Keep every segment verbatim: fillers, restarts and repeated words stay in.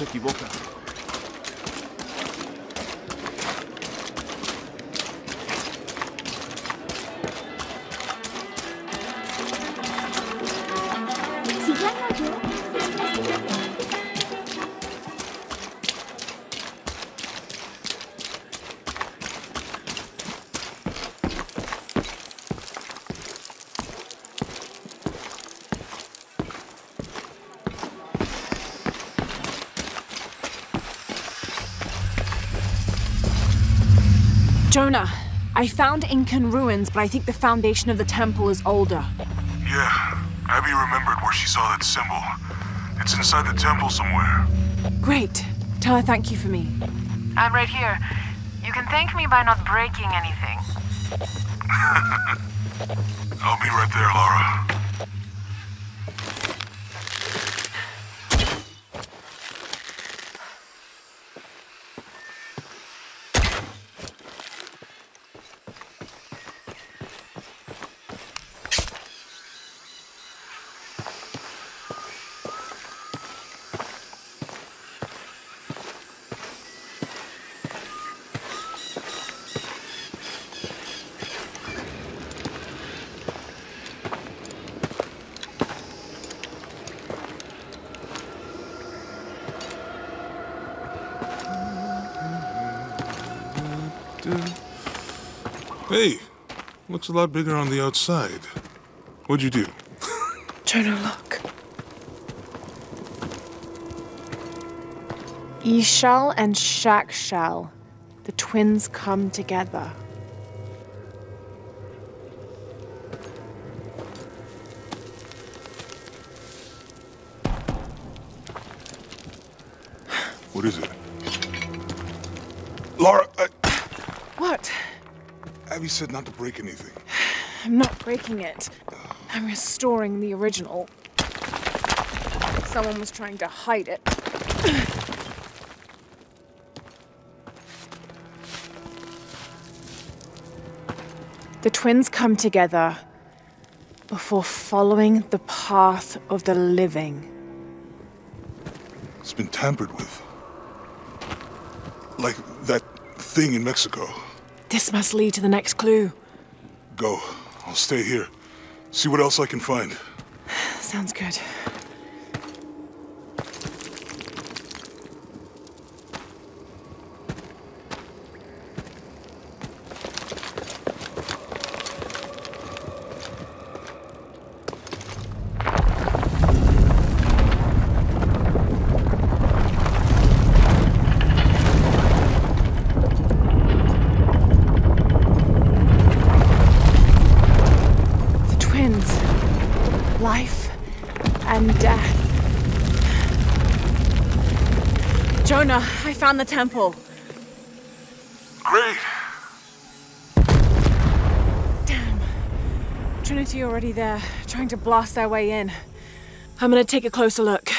se equivoca. Jonah, I found Incan ruins, but I think the foundation of the temple is older. Yeah, Abby remembered where she saw that symbol. It's inside the temple somewhere. Great. Tell her thank you for me. I'm right here. You can thank me by not breaking anything. I'll be right there, Lara. Hey, looks a lot bigger on the outside. What'd you do? Jonah, look. Ishal and Shaqshal, the twins come together. What is it? Lara, I... What? Abby said not to break anything. I'm not breaking it. I'm restoring the original. Someone was trying to hide it. The twins come together before following the path of the living. It's been tampered with. Like that thing in Mexico. This must lead to the next clue. Go. I'll stay here. See what else I can find. Sounds good. Life and death. Jonah, I found the temple. Great. Damn. Trinity already there, trying to blast their way in. I'm gonna take a closer look.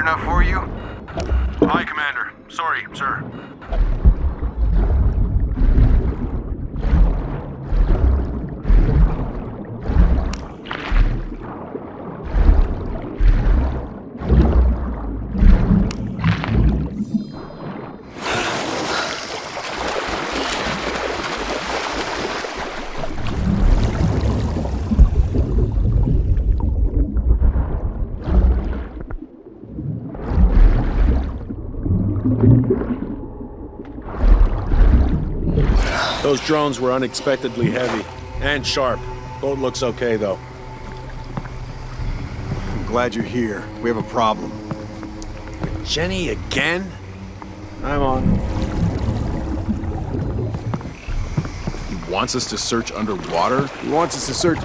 good enough for you? Aye, Commander. Sorry, sir. Those drones were unexpectedly heavy and sharp. Boat looks okay, though. I'm glad you're here. We have a problem. With Jenny again? I'm on. He wants us to search underwater? He wants us to search...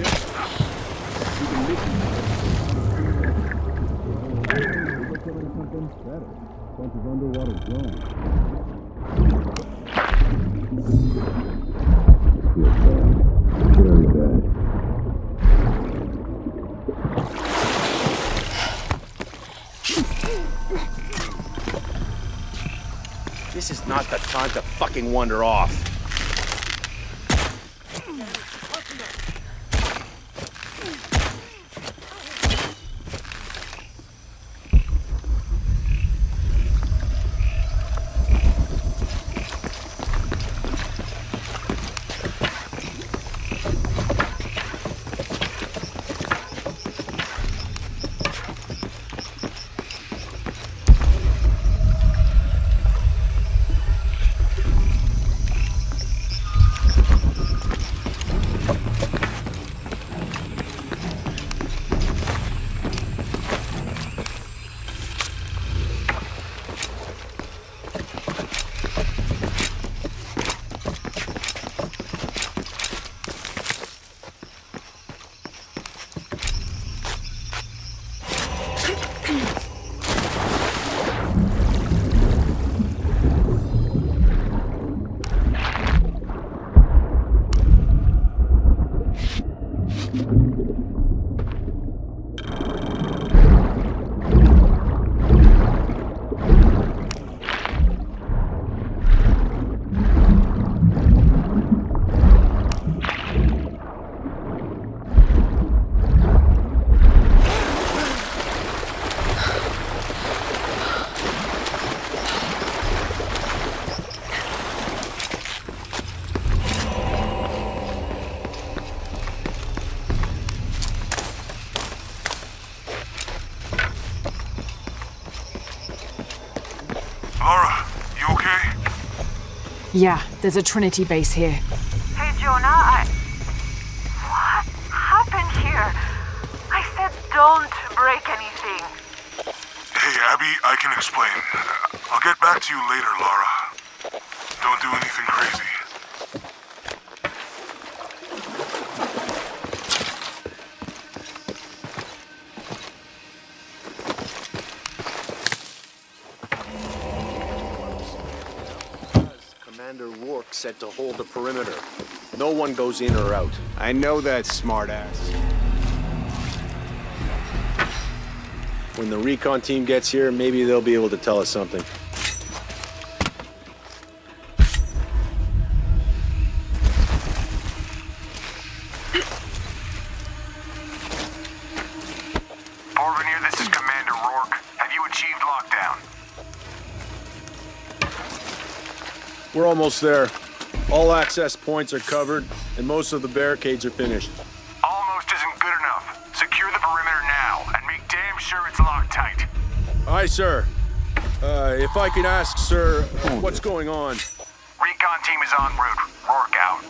This is not the time to fucking wander off. Yeah, there's a Trinity base here. Hey, Jonah, I... What happened here? I said don't break anything. Hey, Abby, I can explain. I'll get back to you later, Lara. Don't do anything crazy. Rourke said to hold the perimeter. No one goes in or out. I know that, smartass. When the recon team gets here, maybe they'll be able to tell us something. Orvenier, this is Commander Rourke. Have you achieved lockdown? We're almost there. All access points are covered, and most of the barricades are finished. Almost isn't good enough. Secure the perimeter now, and make damn sure it's locked tight. Aye, sir. Uh, if I could ask, sir, uh, what's going on? Recon team is en route. Rourke out.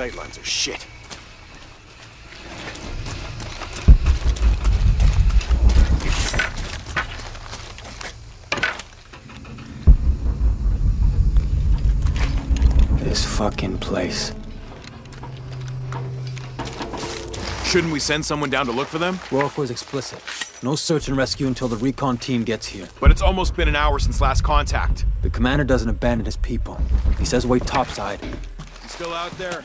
Sightlines are shit. This fucking place. Shouldn't we send someone down to look for them? Rourke was explicit. No search and rescue until the recon team gets here. But it's almost been an hour since last contact. The commander doesn't abandon his people. He says wait topside. He's still out there.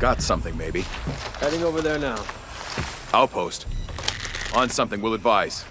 Got something, maybe. Heading over there now. Outpost. On something, we'll advise.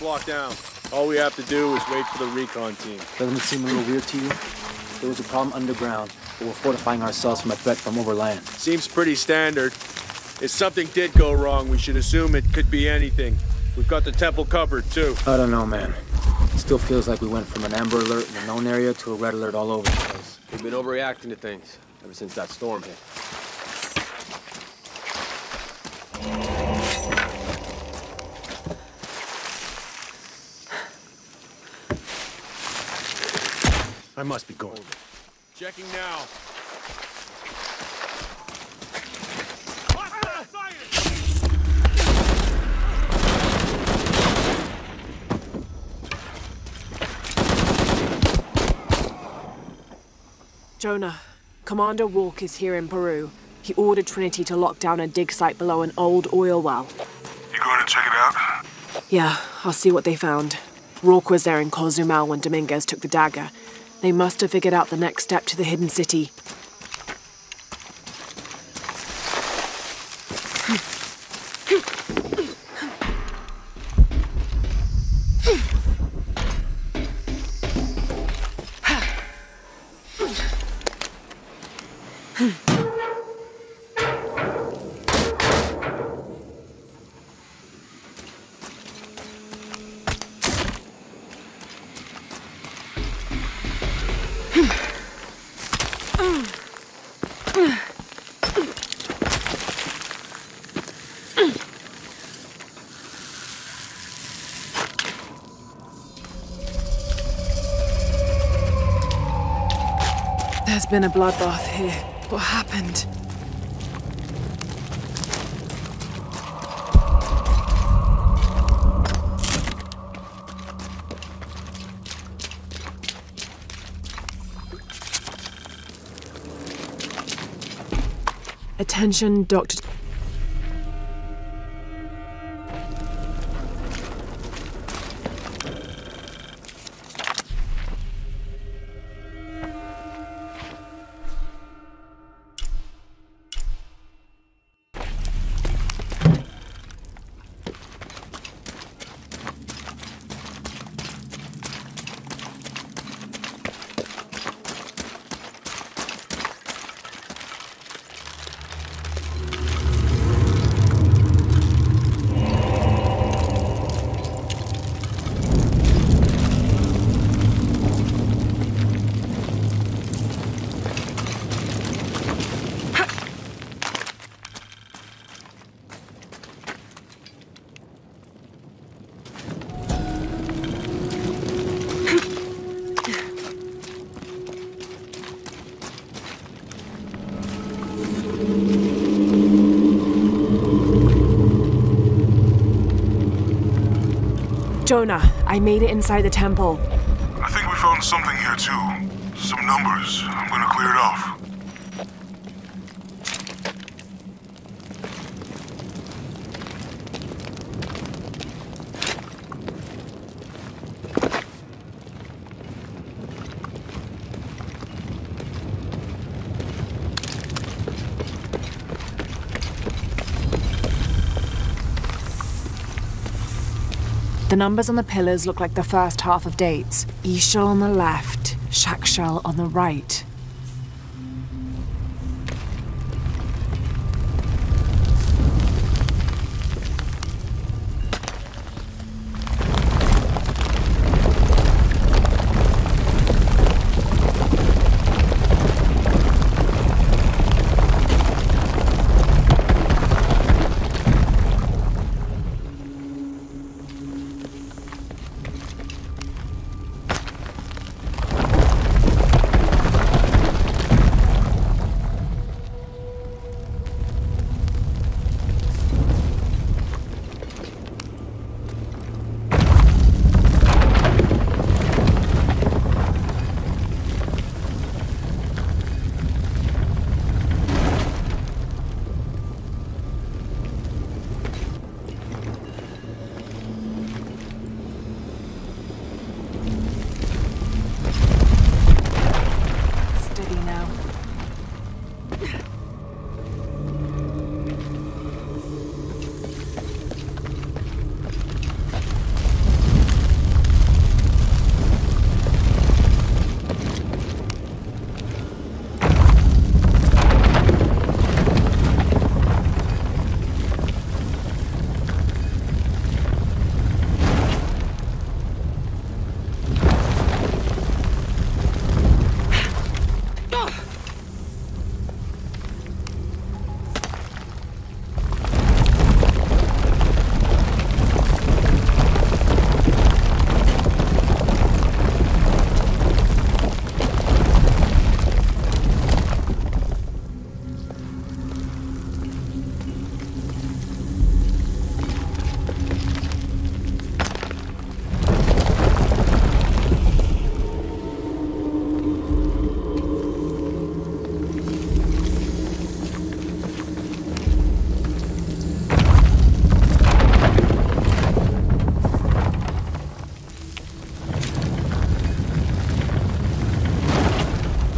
Locked down. All we have to do is wait for the recon team. Doesn't it seem a little weird to you? There was a problem underground, but we're fortifying ourselves from a threat from overland. Seems pretty standard. If something did go wrong, we should assume it could be anything. We've got the temple covered, too. I don't know, man. It still feels like we went from an amber alert in a known area to a red alert all over the place. We've been overreacting to things ever since that storm hit. I must be going. Checking now. Jonah, Commander Rourke is here in Peru. He ordered Trinity to lock down a dig site below an old oil well. You going to check it out? Yeah, I'll see what they found. Rourke was there in Cozumel when Dominguez took the dagger. They must have figured out the next step to the hidden city. There's been a bloodbath here. What happened? Attention, Doctor... Jonah, I made it inside the temple. I think we found something here too. Some numbers. I'm gonna clear it off. The numbers on the pillars look like the first half of dates. Ishal on the left, Shaqshal on the right.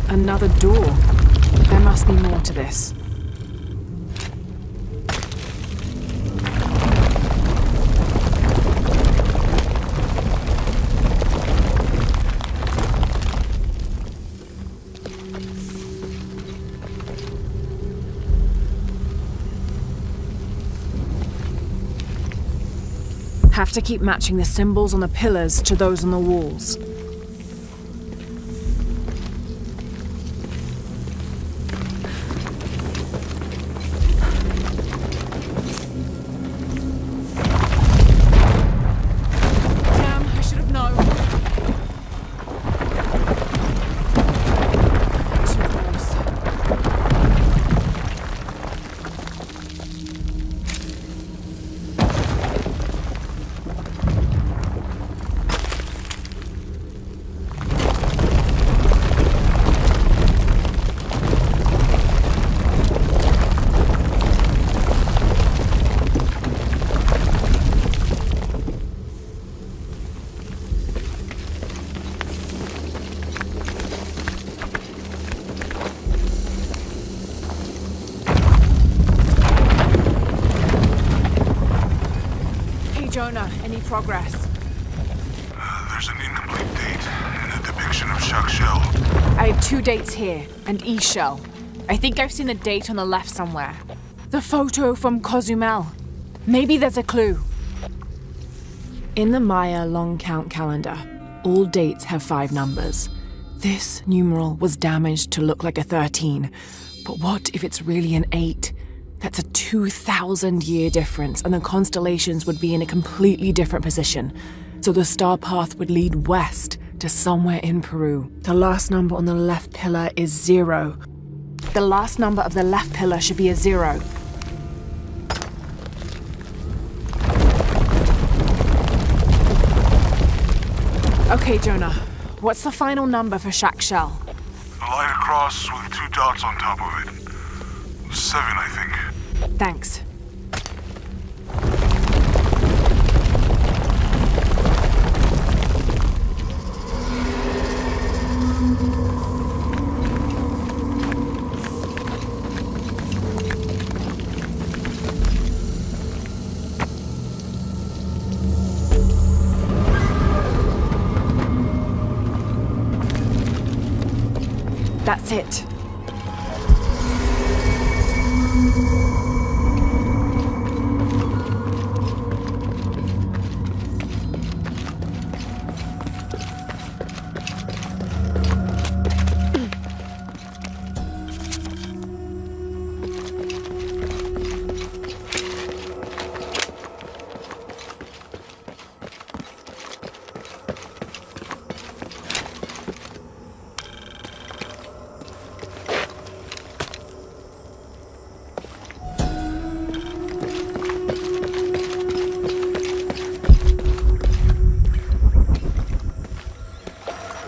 Another door. There must be more to this. Have to keep matching the symbols on the pillars to those on the walls. Jonah, any progress? Uh, there's an incomplete date and a depiction of Shaqshal. I have two dates here, and Ishal. I think I've seen the date on the left somewhere. The photo from Cozumel. Maybe there's a clue. In the Maya long count calendar, all dates have five numbers. This numeral was damaged to look like a thirteen, but what if it's really an eight? That's a two thousand year difference, and the constellations would be in a completely different position. So the star path would lead west to somewhere in Peru. The last number on the left pillar is zero. The last number of the left pillar should be a zero. Okay, Jonah, what's the final number for Shaqshal? A lighter cross with two dots on top of it. Seven, I think. Thanks. That's it.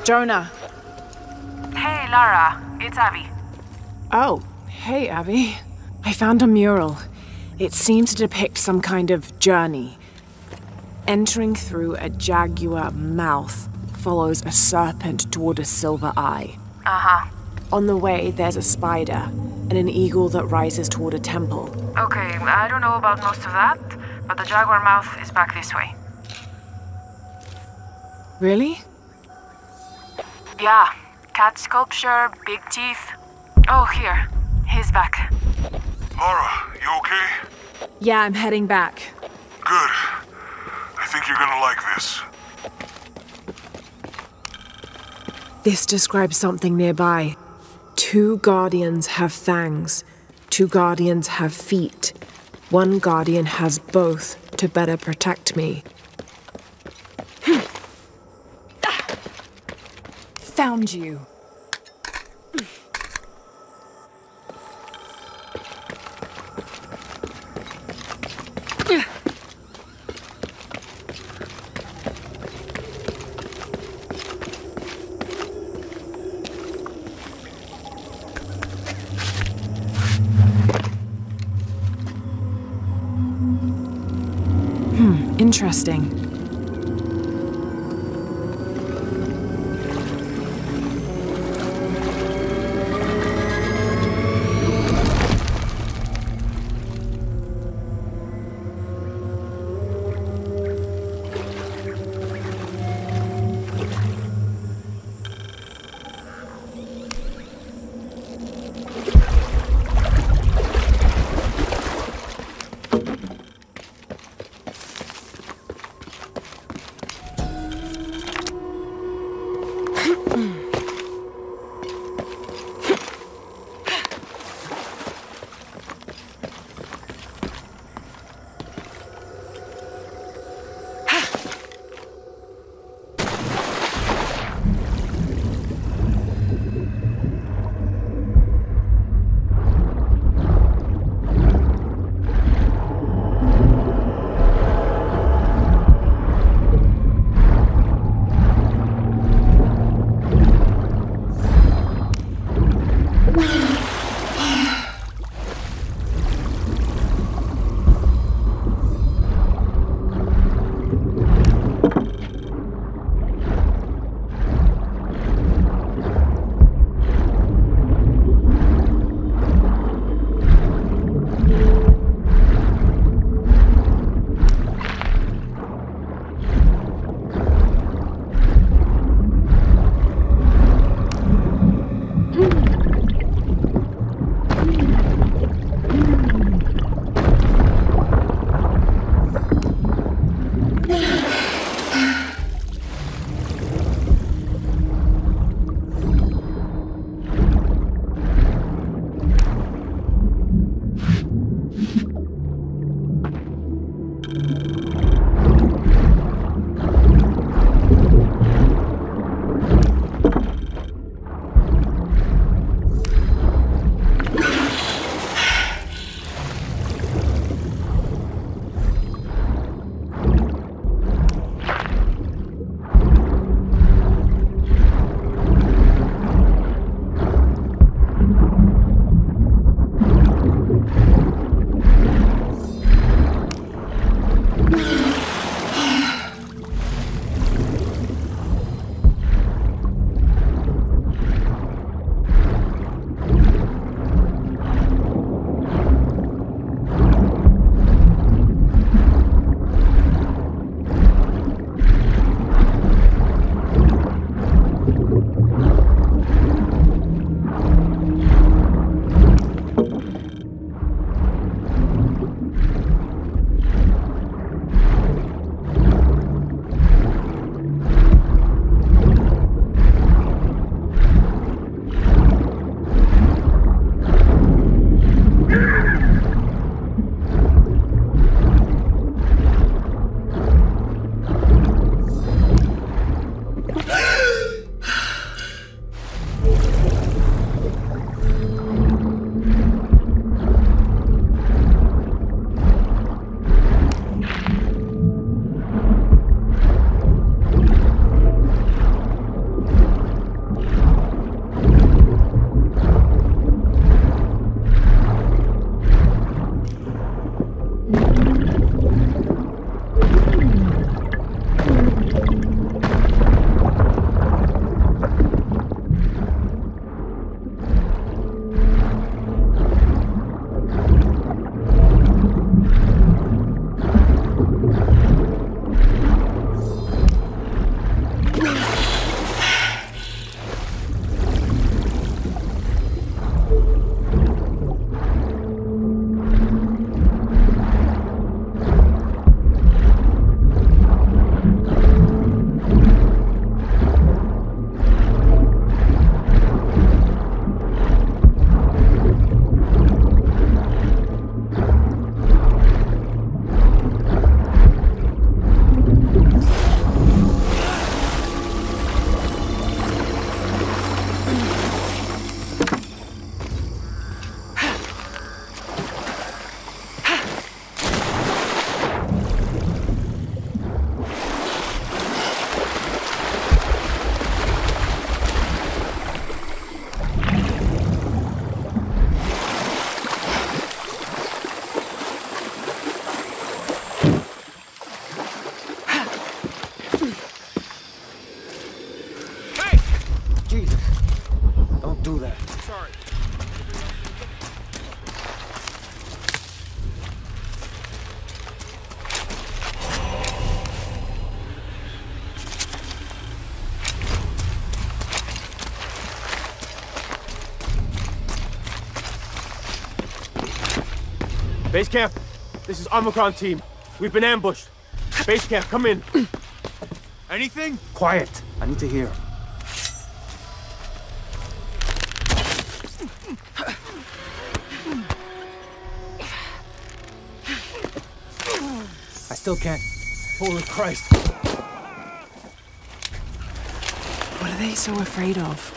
Jonah. Hey, Lara. It's Abby. Oh, hey, Abby. I found a mural. It seemed to depict some kind of journey. Entering through a jaguar mouth follows a serpent toward a silver eye. Uh-huh. On the way, there's a spider and an eagle that rises toward a temple. Okay, I don't know about most of that, but the jaguar mouth is back this way. Really? Yeah, cat sculpture, big teeth. Oh, here. He's back. Lara, you okay? Yeah, I'm heading back. Good. I think you're gonna like this. This describes something nearby. Two guardians have fangs. Two guardians have feet. One guardian has both to better protect me. Found you. Hmm, interesting. Base camp, this is Omicron team. We've been ambushed. Base camp, come in. Anything? Quiet. I need to hear. I still can't. Holy Christ. What are they so afraid of?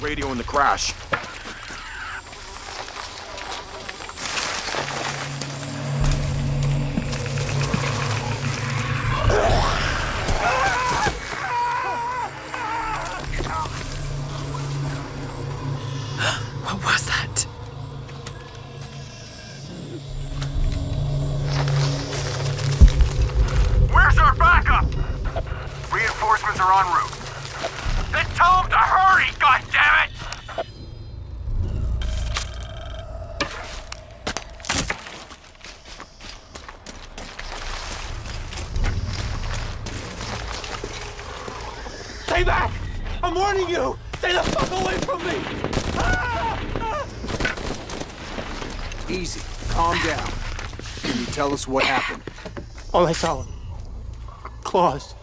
Radio in the crash. What was that? Where's our backup? Reinforcements are en route. Then tell them to hurry, goddammit! I'm warning you! Stay the fuck away from me! Ah! Ah! Easy. Calm down. Can you tell us what happened? All I saw were claws.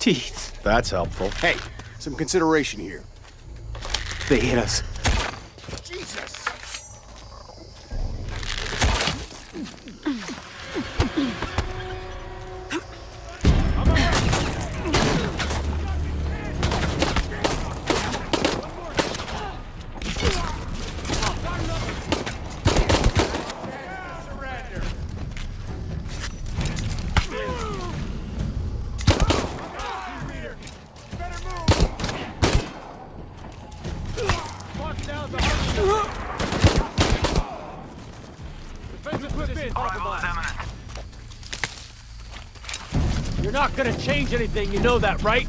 Teeth. That's helpful. Hey, some consideration here. They hit us. Jesus! You're not gonna change anything, you know that, right?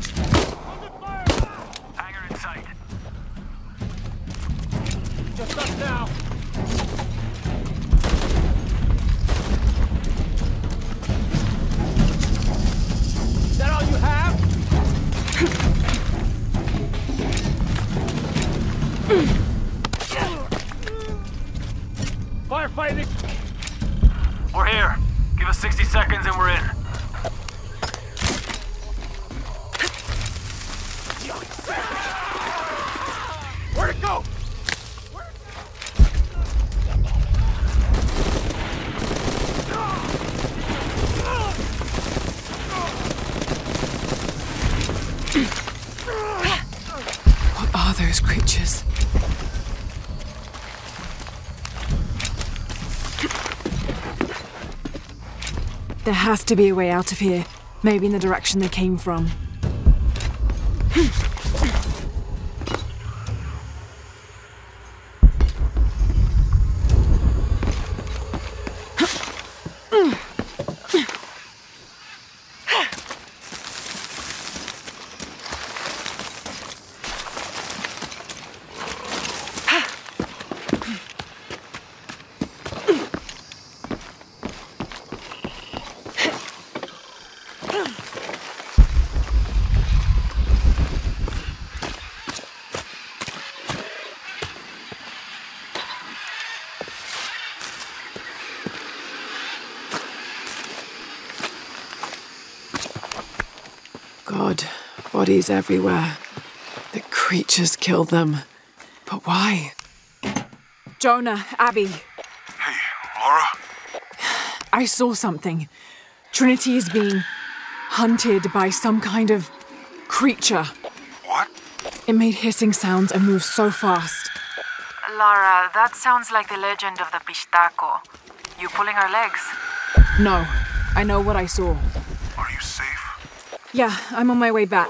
Hangar in sight. Just us now. Is that all you have? Firefighting! We're here. Give us sixty seconds and we're in. There has to be a way out of here. Maybe in the direction they came from. Bodies everywhere. The creatures killed them. But why? Jonah, Abby. Hey, Lara? I saw something. Trinity is being hunted by some kind of creature. What? It made hissing sounds and moved so fast. Lara, that sounds like the legend of the Pishtaco. You pulling her legs? No, I know what I saw. Are you safe? Yeah, I'm on my way back.